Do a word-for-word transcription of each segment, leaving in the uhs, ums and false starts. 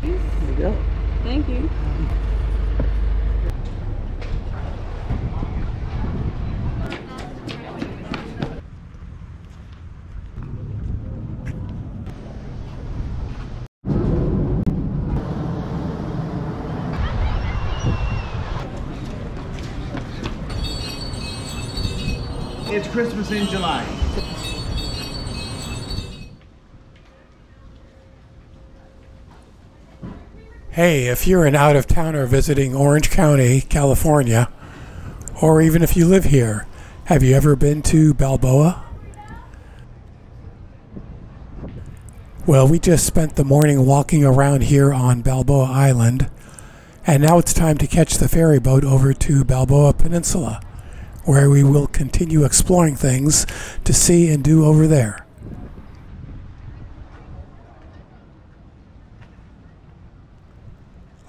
There you go. Thank you. It's Christmas in July. Hey, if you're an out-of-towner visiting Orange County, California, or even if you live here, have you ever been to Balboa? Well, we just spent the morning walking around here on Balboa Island, and now it's time to catch the ferry boat over to Balboa Peninsula, where we will continue exploring things to see and do over there.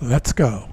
Let's go.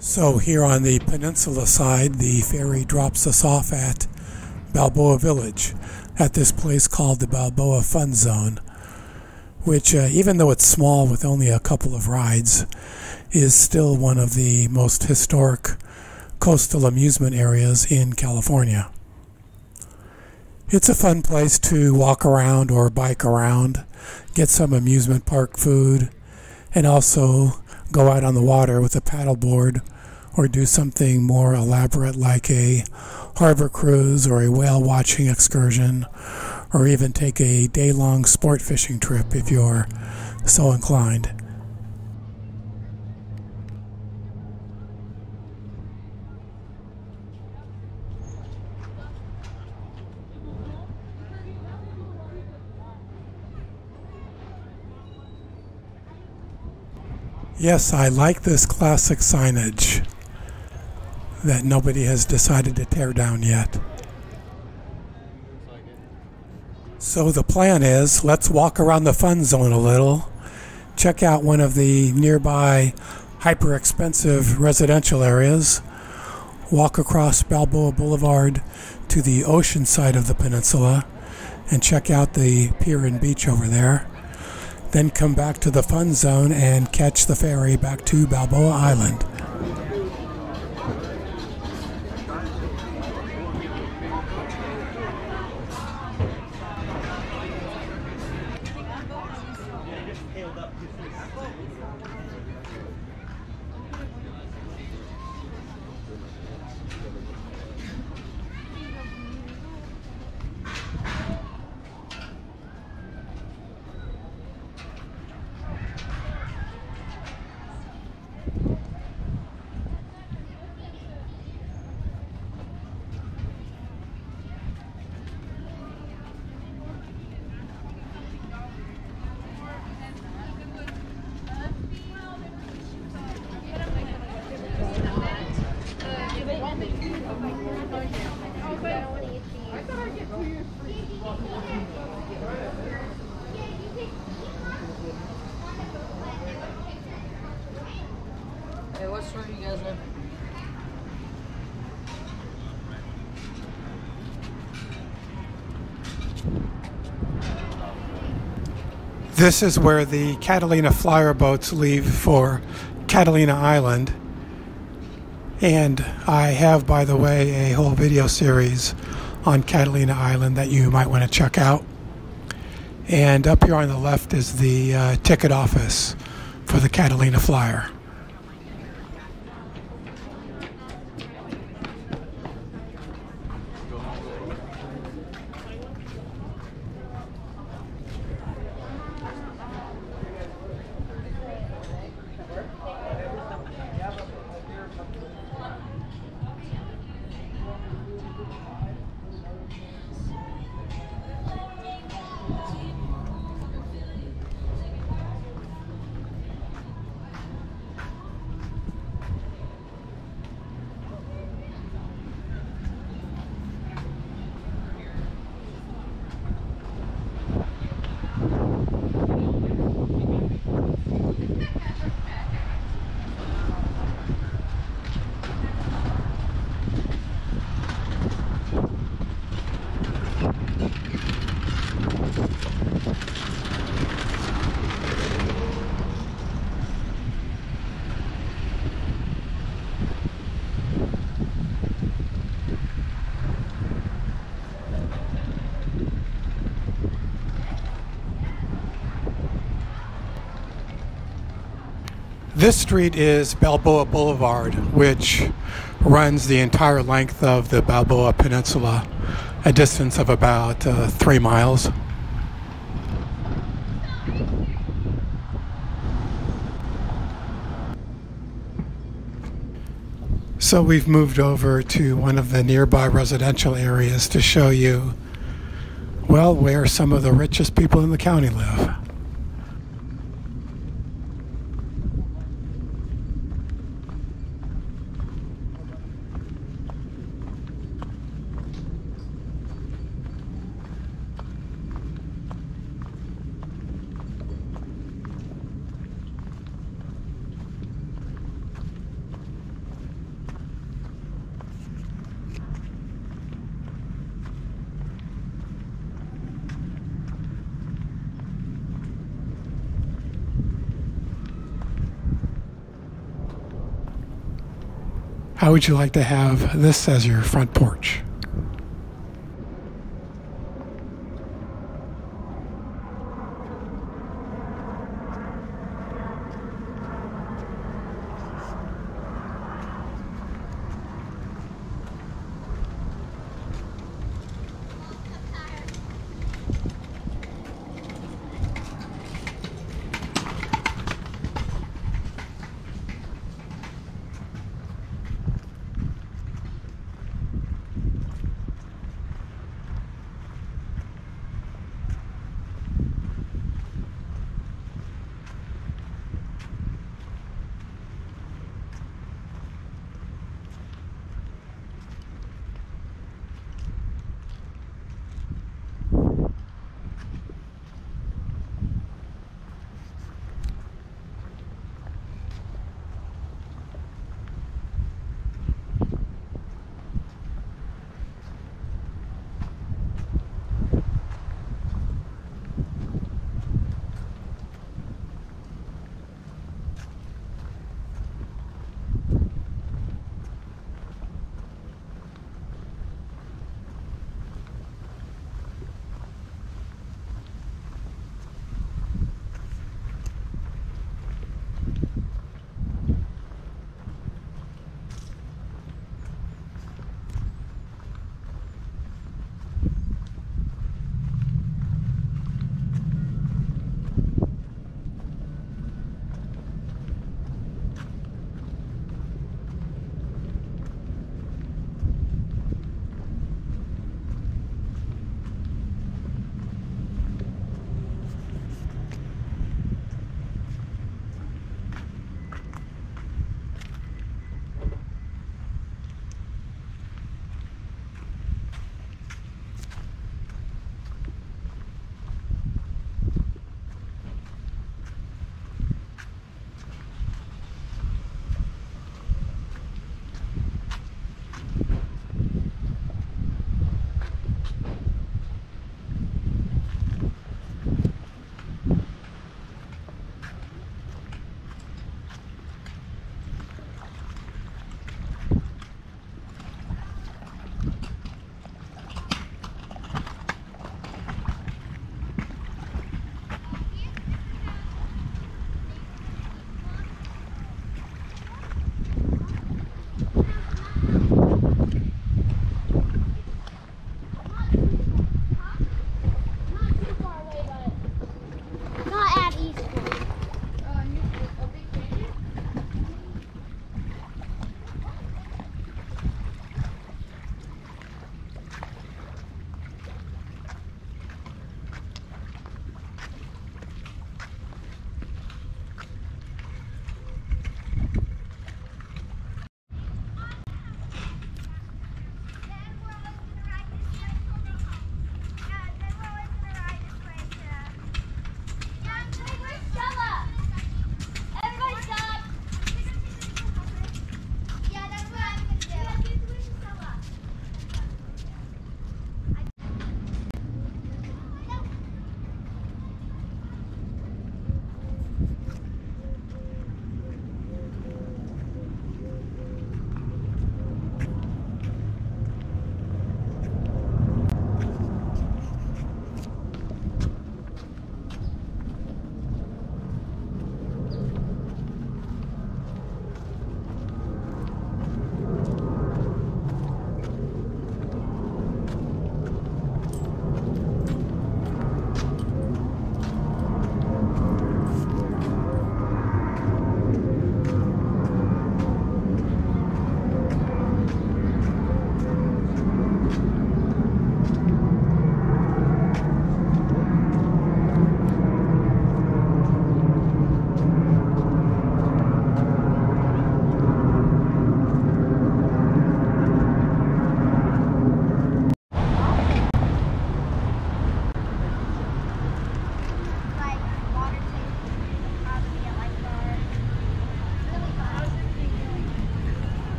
So here on the peninsula side, the ferry drops us off at Balboa Village, at this place called the Balboa Fun Zone, which, uh, even though it's small with only a couple of rides, is still one of the most historic coastal amusement areas in California. It's a fun place to walk around or bike around, get some amusement park food, and also go out on the water with a paddleboard, or do something more elaborate like a harbor cruise or a whale watching excursion, or even take a day-long sport fishing trip if you're so inclined. Yes, I like this classic signage that nobody has decided to tear down yet. So the plan is, let's walk around the fun zone a little, check out one of the nearby hyper-expensive residential areas, walk across Balboa Boulevard to the ocean side of the peninsula, and check out the pier and beach over there. Then come back to the fun zone and catch the ferry back to Balboa Island. Hey, what store do you guys have? This is where the Catalina Flyer boats leave for Catalina Island. And I have, by the way, a whole video series on Catalina Island that you might want to check out. And up here on the left is the uh, ticket office for the Catalina Flyer. This street is Balboa Boulevard, which runs the entire length of the Balboa Peninsula, a distance of about uh, three miles. So we've moved over to one of the nearby residential areas to show you, well, where some of the richest people in the county live. How would you like to have this as your front porch?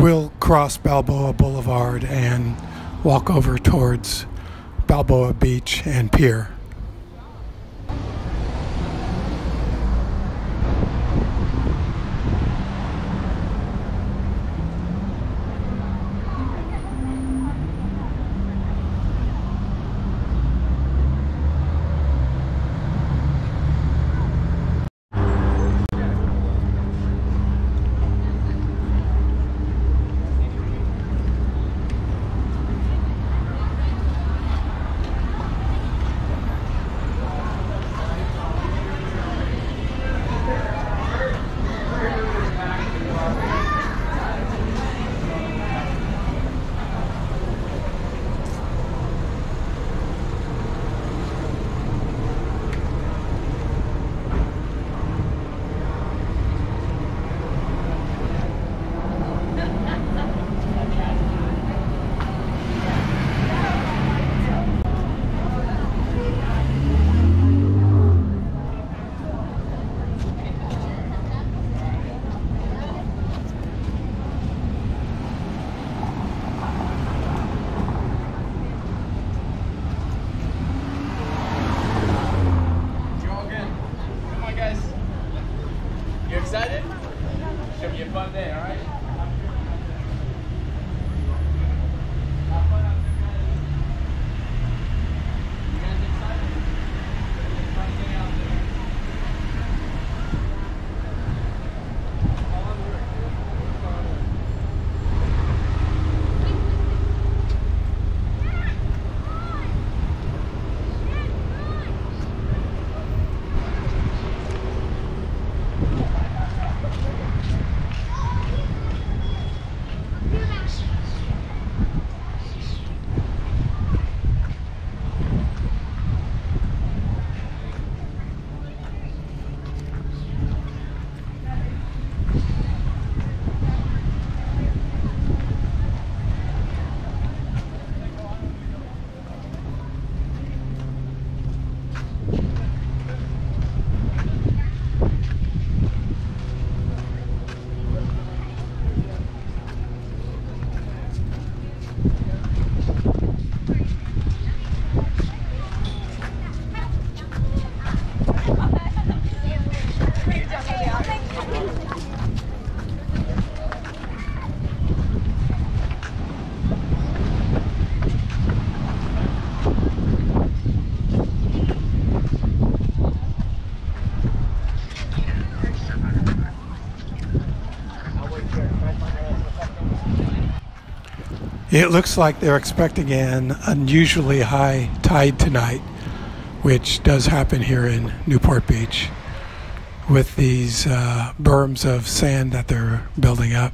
we'll cross Balboa Boulevard and walk over towards Balboa Beach and Pier. Excited? It's going to be a fun day, all right? Have fun out there, guys. You guys excited? It's a fun day out It looks like they're expecting an unusually high tide tonight, which does happen here in Newport Beach with these uh, berms of sand that they're building up.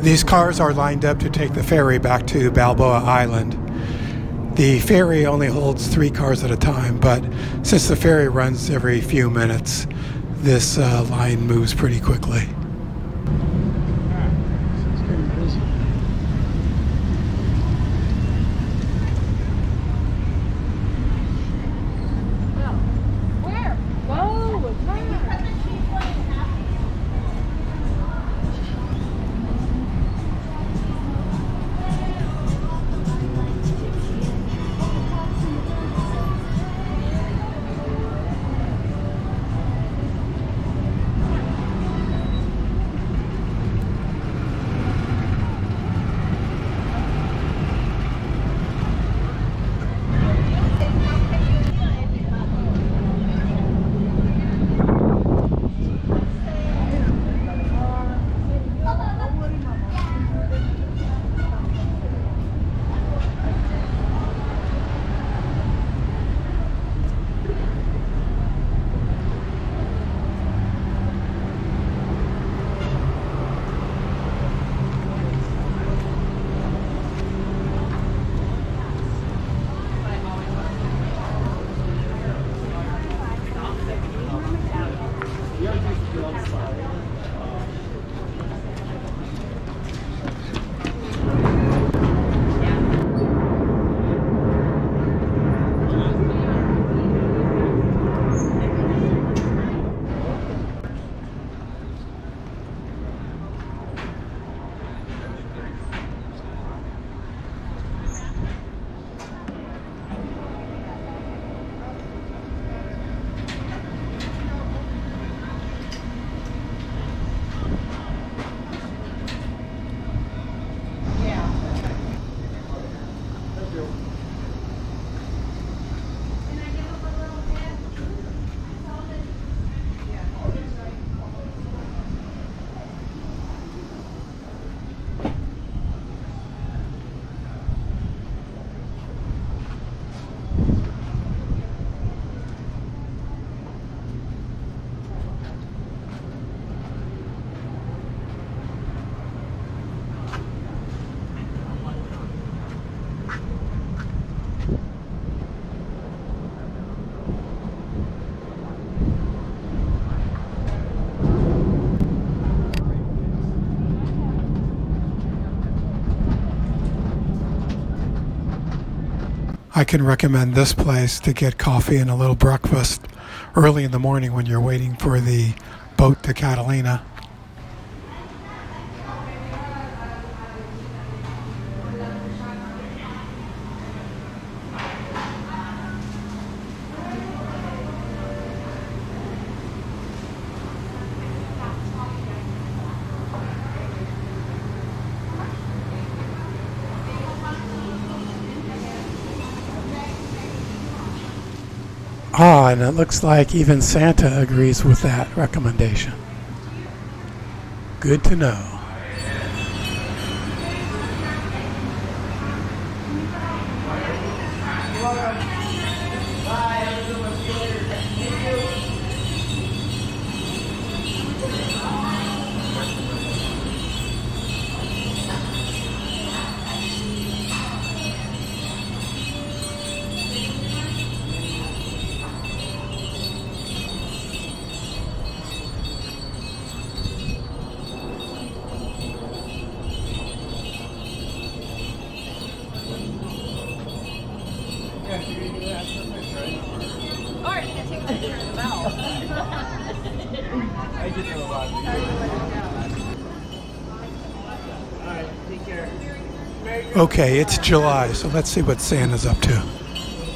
These cars are lined up to take the ferry back to Balboa Island. The ferry only holds three cars at a time, but since the ferry runs every few minutes, this uh, line moves pretty quickly. I can recommend this place to get coffee and a little breakfast early in the morning when you're waiting for the boat to Catalina. Ah, and it looks like even Santa agrees with that recommendation. Good to know. Okay, it's July, so let's see what Santa's up to.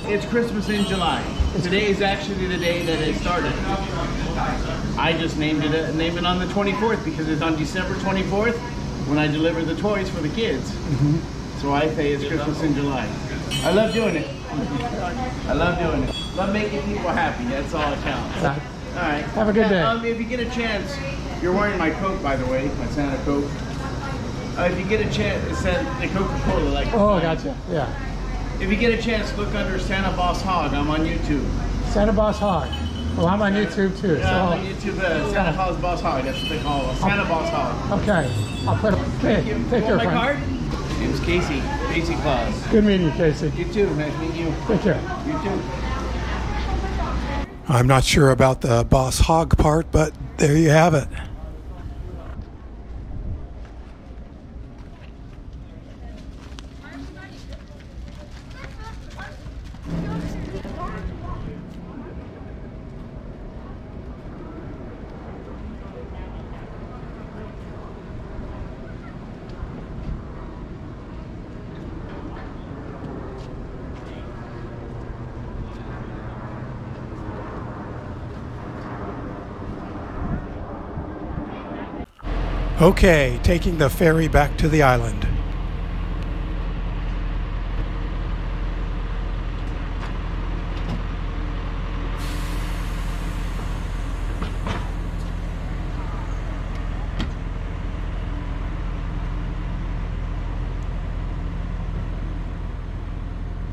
It's Christmas in July. Today is actually the day that it started. I just named it named it on the twenty-fourth because it's on December twenty-fourth when I deliver the toys for the kids. Mm-hmm. So I say it's Christmas in July. I love doing it. I love doing it. Love making people happy. That's all that counts. All right. Have a good day. Um, if you get a chance, you're wearing my coat, by the way, my Santa coat. Uh, if you get a chance, it said the Coca-Cola. Like oh, mine. Gotcha. Yeah. If you get a chance, look under Santa Boss Hog. I'm on YouTube. Santa Boss Hog. Well, I'm on YouTube too. Yeah, so I'm on YouTube. Uh, Santa yeah. Claus Boss Hog. That's the big hall. Santa Boss Hog. Okay. I'll put a pic, you, picture. You want my card? My name's Casey. Casey Claus. Good meeting you, Casey. You too. Nice meeting you. Take care. You too. I'm not sure about the Boss Hog part, but there you have it. Okay, taking the ferry back to the island.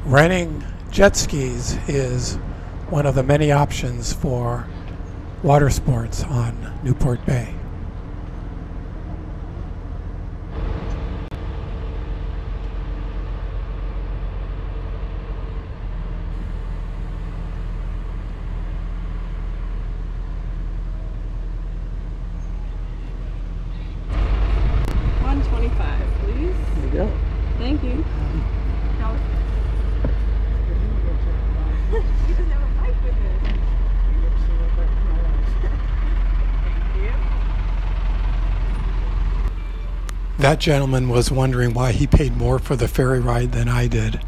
Renting jet skis is one of the many options for water sports on Newport Bay. That gentleman was wondering why he paid more for the ferry ride than I did.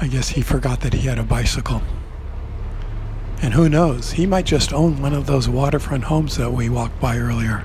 I guess he forgot that he had a bicycle. And who knows, he might just own one of those waterfront homes that we walked by earlier.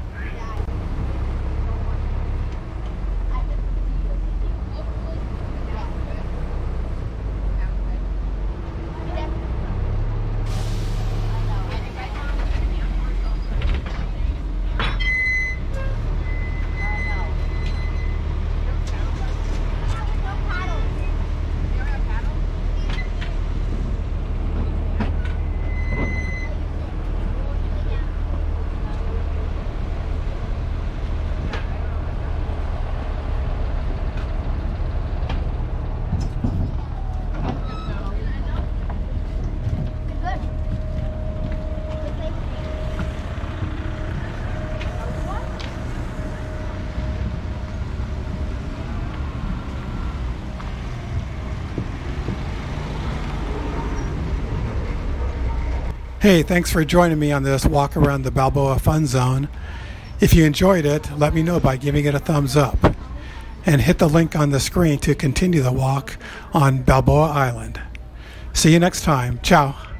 Hey, thanks for joining me on this walk around the Balboa Fun Zone. If you enjoyed it, let me know by giving it a thumbs up. And hit the link on the screen to continue the walk on Balboa Island. See you next time. Ciao.